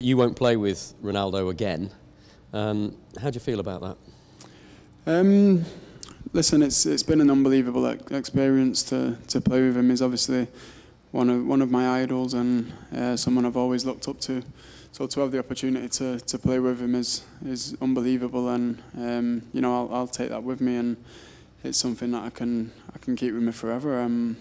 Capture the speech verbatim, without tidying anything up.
You won't play with Ronaldo again. Um, how do you feel about that? Um, listen, it's it's been an unbelievable ex experience to to play with him. He's obviously one of one of my idols and uh, someone I've always looked up to. So to have the opportunity to to play with him is is unbelievable, and um, you know I'll I'll take that with me, and it's something that I can I can keep with me forever. Um,